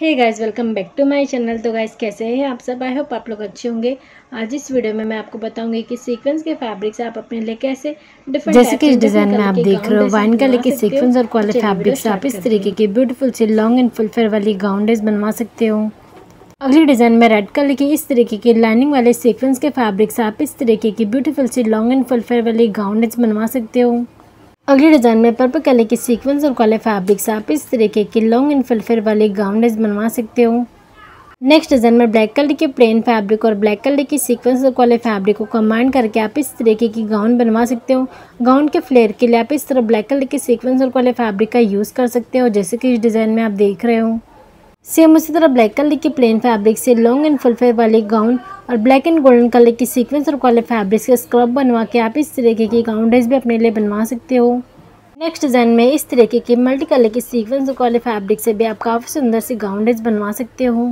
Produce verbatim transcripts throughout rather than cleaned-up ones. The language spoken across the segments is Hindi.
Hey guys, welcome back to my channel. तो गाइस कैसे हैं आप सब? आई होप आप लोग अच्छे होंगे। आज इस वीडियो में मैं आपको बताऊंगी कि सीक्वेंस के फैब्रिक से आप अपने लिए कैसे डिफरेंट, जैसे कि इस डिज़ाइन में आप देख रहे हो वाइन कलर के सीक्वेंस और कॉलर फैब्रिक से आप इस तरीके के ब्यूटीफुल से लॉन्ग एंड फुल फेयर वाली गाउन ड्रेस बनवा सकते हो। अगली डिज़ाइन में रेड कलर के इस तरीके के लाइनिंग वाले सीक्वेंस के फैब्रिक से आप इस तरीके की ब्यूटीफुल से लॉन्ग एंड फुल फेयर वाली गाउन ड्रेस बनवा सकते हो। अगली डिज़ाइन में पर्पल कलर के सीक्वेंस और कॉलर फैब्रिक से आप इस तरीके के लॉन्ग एंड फुल फेयर वाले गाउन ड्रेस बनवा सकते हो। नेक्स्ट डिज़ाइन में ब्लैक कलर के प्लेन फैब्रिक और ब्लैक कलर के सीक्वेंस और कॉलर फैब्रिक को कम्बाइन करके आप इस तरीके की गाउन बनवा सकते हो। गाउन के फ्लेयर के लिए आप इस तरह ब्लैक कलर के सीक्वेंस और कॉलर फैब्रिक का यूज़ कर सकते हो, जैसे कि इस डिज़ाइन में आप देख रहे हो। सेम उसी तरह ब्लैक कलर के प्लेन फैब्रिक से लॉन्ग एंड फुल फेयर वाली गाउन और ब्लैक एंड गोल्डन कलर की सीक्वेंस और कॉलर फैब्रिक से स्क्रब बनवा के आप इस तरीके की गाउन ड्रेस भी अपने लिए बनवा सकते हो। नेक्स्ट डिज़ाइन में इस तरीके के मल्टी कलर के सीक्वेंस और कॉलर फैब्रिक से भी आप काफ़ी सुंदर सी गाउन ड्रेस बनवा सकते हो।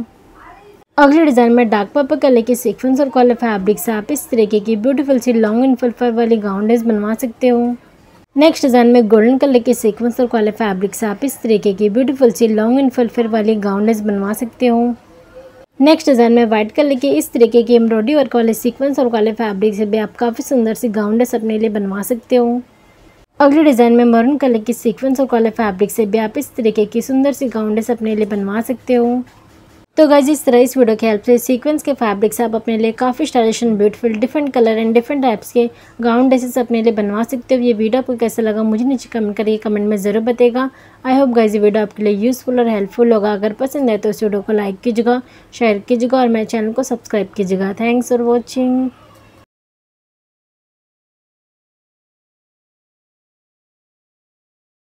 अगले डिज़ाइन में डार्क पर्पल कलर के सीक्वेंस और कॉलर फैब्रिक से आप इस तरीके की ब्यूटीफुल सी लॉन्ग एंड फुल फेयर वाली गाउन ड्रेस बनवा सकते हो। नेक्स्ट डिज़ाइन में गोल्डन कलर के सीक्वेंस और कॉलर फैब्रिक से आप इस तरीके की ब्यूटीफुल सी लॉन्ग एंड फुल फेयर वाली गाउन ड्रेस बनवा सकते हो। नेक्स्ट डिज़ाइन में व्हाइट कलर के इस तरीके की एम्ब्रॉयडरी और कॉलर सीक्वेंस और कॉलर फैब्रिक से भी आप काफ़ी सुंदर सी गाउन ड्रेस अपने लिए बनवा सकते हो। अगले डिज़ाइन में मरून कलर के सीक्वेंस और कॉलर फैब्रिक से भी आप इस तरीके की सुंदर सी गाउन ड्रेस अपने लिए बनवा सकते हो। तो गाइस, इस तरह इस वीडियो के हेल्प से सीक्वेंस के फैब्रिक से आप अपने लिए काफ़ी stylish and beautiful different colour and different types के गाउन ड्रेसेस अपने लिए बनवा सकते हो। ये वीडियो आपको कैसा लगा मुझे नीचे कमेंट करिए, कमेंट में ज़रूर बताइएगा। आई होप गाइस ये वीडियो आपके लिए यूज़फुल और हेल्पफुल होगा। अगर पसंद आए तो इस वीडियो को लाइक कीजिएगा, शेयर कीजिएगा और मेरे चैनल को सब्सक्राइब कीजिएगा। Thanks for watching.